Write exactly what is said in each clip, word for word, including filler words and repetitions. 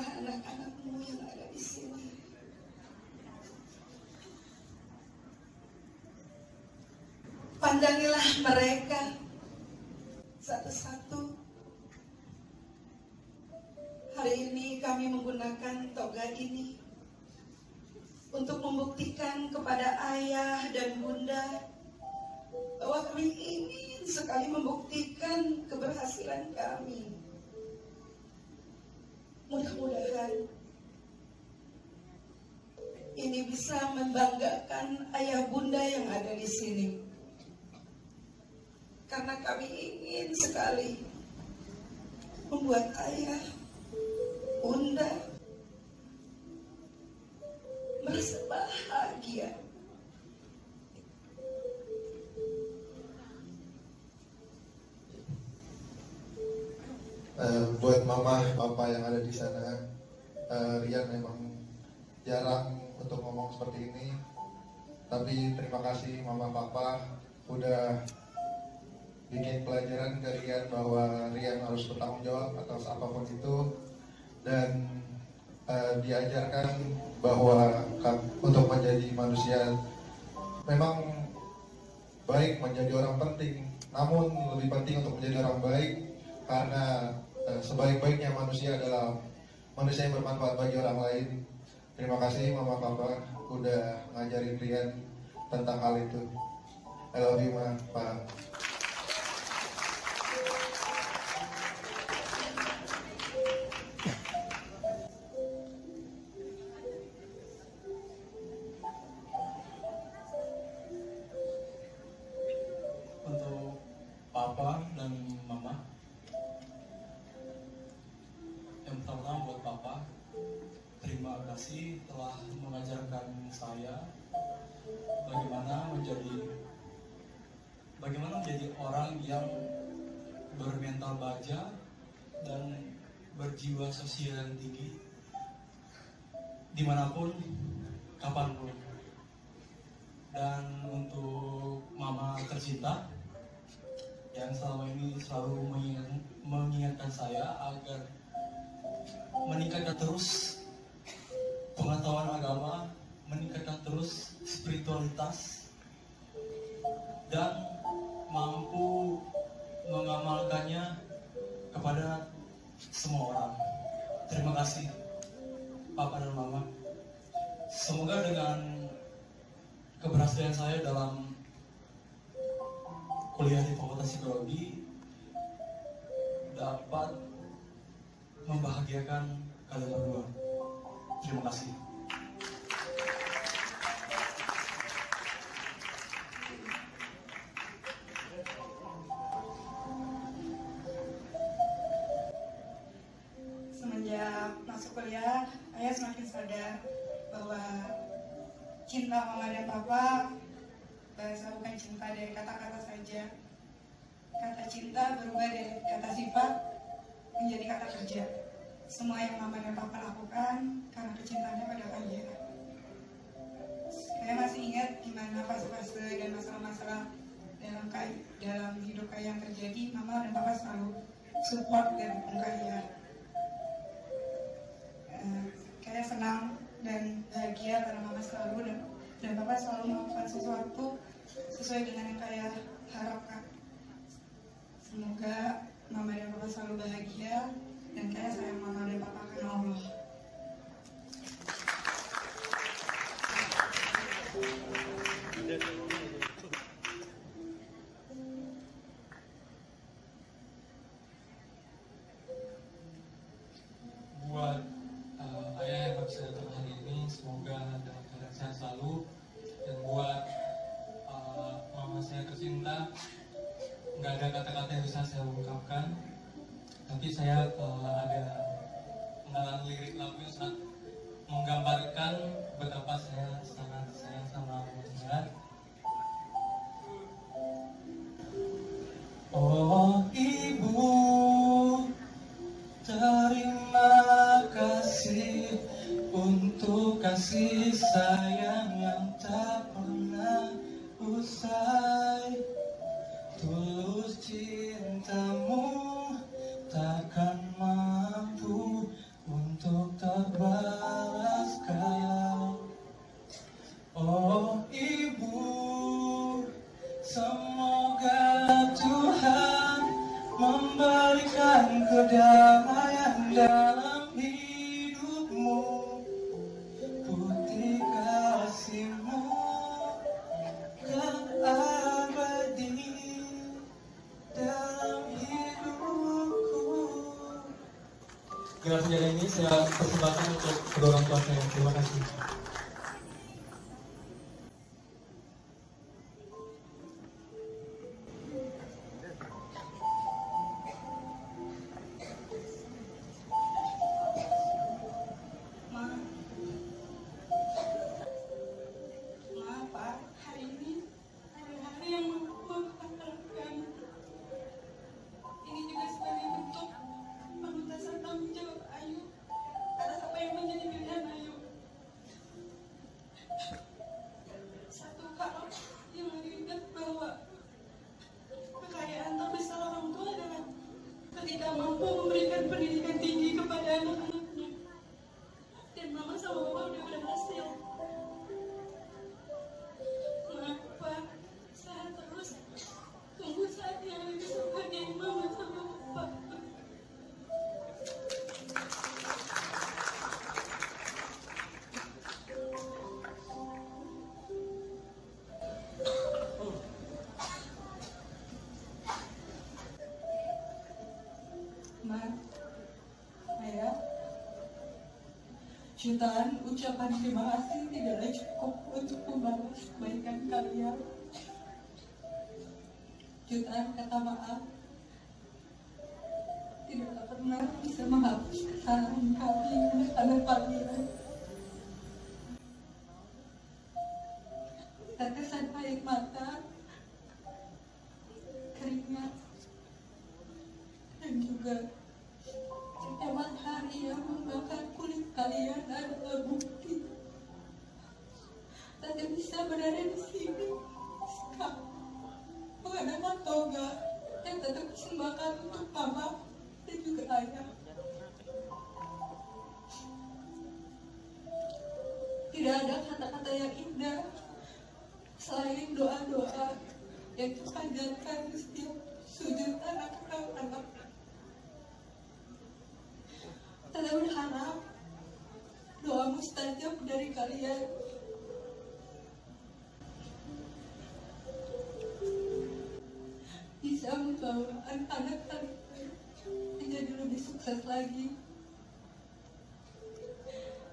adalah anak-anakmu yang ada di sini. Pandangilah mereka satu-satu. Hari ini kami menggunakan toga ini untuk membuktikan kepada ayah dan bunda bahwa kami ingin sekali membuktikan keberhasilan kami. Mudah-mudahan ini bisa membanggakan ayah bunda yang ada di sini. Karena kami ingin sekali membuat ayah, bunda merasa bahagia. Uh, buat mama, papa yang ada di sana, uh, Rian memang jarang untuk ngomong seperti ini. Tapi terima kasih mama, papa udah bikin pelajaran ke Rian bahwa Rian harus bertanggung jawab atas apapun itu, dan uh, diajarkan bahwa untuk menjadi manusia memang baik menjadi orang penting, namun lebih penting untuk menjadi orang baik, karena uh, sebaik-baiknya manusia adalah manusia yang bermanfaat bagi orang lain. Terima kasih mama papa udah ngajarin Rian tentang hal itu. I love you ma, pa. Papa dan mama, yang pertama buat papa, terima kasih telah mengajarkan saya bagaimana menjadi bagaimana menjadi orang yang bermental baja dan berjiwa sosial yang tinggi dimanapun, kapanpun. Dan untuk mama tercinta yang selama ini selalu mengingatkan saya agar meningkatkan terus pengetahuan agama, meningkatkan terus spiritualitas, dan mampu mengamalkannya kepada semua orang. Terima kasih papa dan mama. Semoga dengan keberhasilan saya dalam kuliah di Fakultas Psikologi dapat membahagiakan kalian berdua. Terima kasih. Semenjak masuk kuliah, ayah semakin sadar bahwa cinta mama dan papa bahasa bukan cinta dari kata-kata saja. Kata cinta berubah dari kata sifat menjadi kata kerja. Semua yang mama dan papa lakukan karena kecintaannya pada ayah. Saya masih ingat gimana fase-fase dan masalah-masalah dalam dalam hidup ayah yang terjadi. Mama dan papa selalu support dan dukung ayah. Saya senang dan bahagia karena mama selalu dan dan papa selalu melakukan sesuatu sesuai dengan yang kaya harapkan. Semoga mama dan papa selalu bahagia, dan kaya sayang mama dan papa karena Allah. Buat uh, ayah yang bersedia datang hari ini, semoga dalam keadaan sehat selalu. Dan buat uh, mama saya tercinta, nggak ada kata-kata yang bisa saya ungkapkan, tapi saya uh, ada mengalami lirik lagu yang sangat menggambarkan betapa saya sangat sayang sama mama. Oh ibu, terima kasih untuk kasih sayang yang tak pernah usai. Tulus cintamu takkan mampu untuk berikan kedamaian dalam hidupmu, putih kasihmu keabadi dalam hidupku. Gelar sejarah ini saya persembahkan untuk kedua orang tua saya. Terima kasih. Jutaan ucapan terima kasih tidaklah cukup untuk membalas kebaikan kalian. Jutaan kata maaf tidaklah pernah bisa menghapus kesalahan kami terhadap kalian. Tetesan air mata, keringat, dan juga hewan hari yang membakar kulit kalian adalah bukti. Tante bisa berada di sini sekarang, mengenakan toga yang tetap persembahkan untuk mama dan juga ayah. Tidak ada kata-kata yang indah selain doa-doa yang dipanjatkan di setiap sujud anak-anak. Tante berharap doa mustajab dari kalian. Bisa membawa anak-anak kalian menjadi lebih sukses lagi.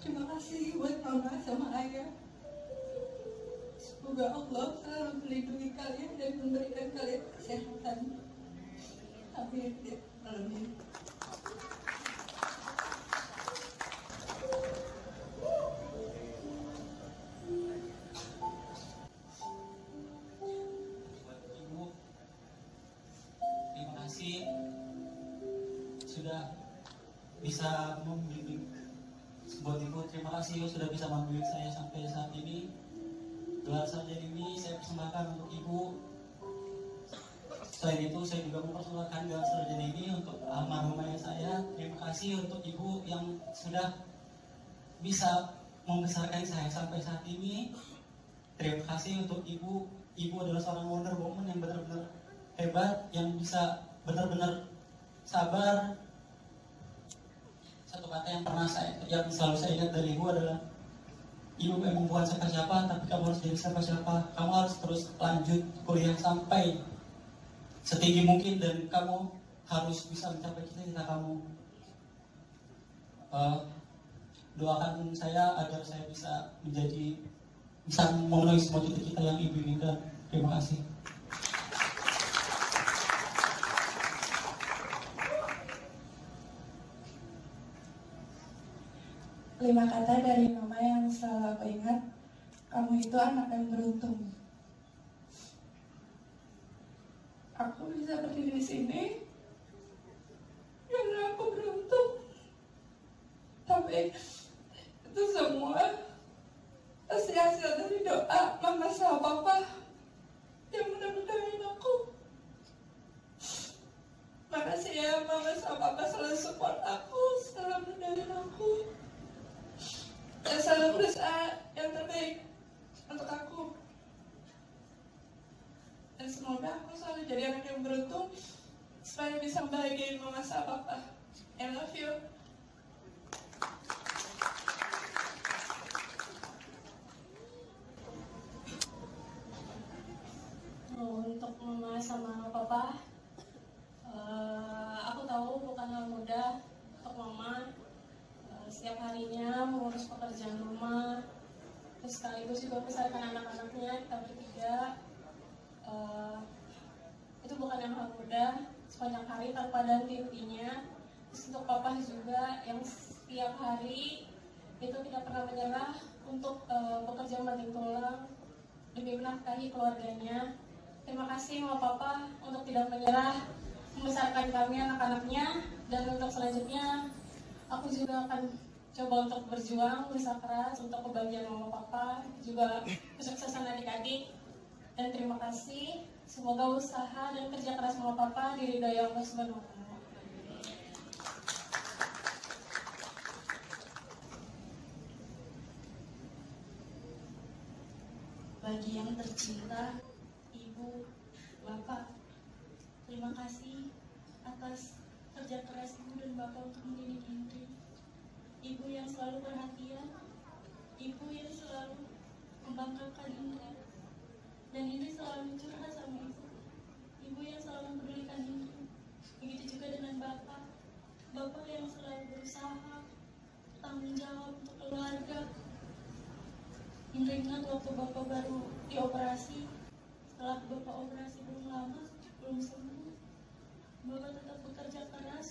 Terima kasih buat mama sama ayah. Semoga Allah selalu melindungi kalian dan memberikan kalian kesehatan. Amin. Amin. Sudah bisa membimbing buat ibu, terima kasih sudah bisa membimbing saya sampai saat ini. Gelar sarjana ini saya persembahkan untuk ibu. Selain itu saya juga mempersembahkan gelar sarjana ini untuk almarhumah saya. Terima kasih untuk ibu yang sudah bisa membesarkan saya sampai saat ini. Terima kasih untuk ibu. Ibu adalah seorang wonder woman yang benar-benar hebat, yang bisa benar-benar sabar. Satu kata yang pernah saya, yang selalu saya ingat dari ibu adalah, ibu memang bukan siapa-siapa, tapi kamu harus jadi siapa-siapa. Kamu harus terus lanjut kuliah sampai setinggi mungkin, dan kamu harus bisa mencapai cita-cita kamu. Uh, doakan saya agar saya bisa menjadi, bisa memenuhi semua cita-cita yang ibu inginkan. Terima kasih. Lima kata dari mama yang selalu aku ingat, kamu itu anak yang beruntung. Aku bisa berdiri di sini karena aku beruntung. Tapi itu semua pasti hasil dari doa mama sama papa yang mendoakan aku. Makasih ya mama sama papa selalu support aku, selalu mendoakan aku. Dan selalu berusaha yang terbaik untuk aku. Dan semoga aku selalu jadi anak yang beruntung supaya bisa Come back again, Mama and Papa. I love you. Oh, untuk Mama sama Papa, uh, aku tahu bukan hal mudah untuk Mama. Uh, setiap harinya mengurus pekerjaan rumah, terus sekaligus juga membesarkan anak-anaknya, kita bertiga. Uh, itu bukan yang hal mudah. Sepanjang hari tanpa ada henti-hentinya. Terus untuk Papa juga yang setiap hari itu tidak pernah menyerah untuk uh, bekerja banting tulang demi menafkahi keluarganya. Terima kasih sama Papa untuk tidak menyerah membesarkan kami anak-anaknya, dan untuk selanjutnya aku juga akan coba untuk berjuang berusaha keras untuk kebahagiaan sama Papa, juga kesuksesan adik-adik. Dan terima kasih. Semoga usaha dan kerja keras sama Papa diridhoi Allah Subhanahu wa Ta'ala. Bagi yang tercinta, Ibu, Bapak, terima kasih atas kerja keras Ibu dan Bapak untuk mendidik Indri. Ibu yang selalu perhatian, Ibu yang selalu membanggakan Indri. Dan Indri selalu curhat sama Ibu. Ibu yang selalu mempedulikan Indri. Begitu juga dengan Bapak. Bapak yang selalu berusaha, tanggung jawab untuk keluarga. Indri ingat waktu Bapak baru dioperasi. Setelah Bapak operasi belum lama, belum sembuh, Bapak tetap bekerja keras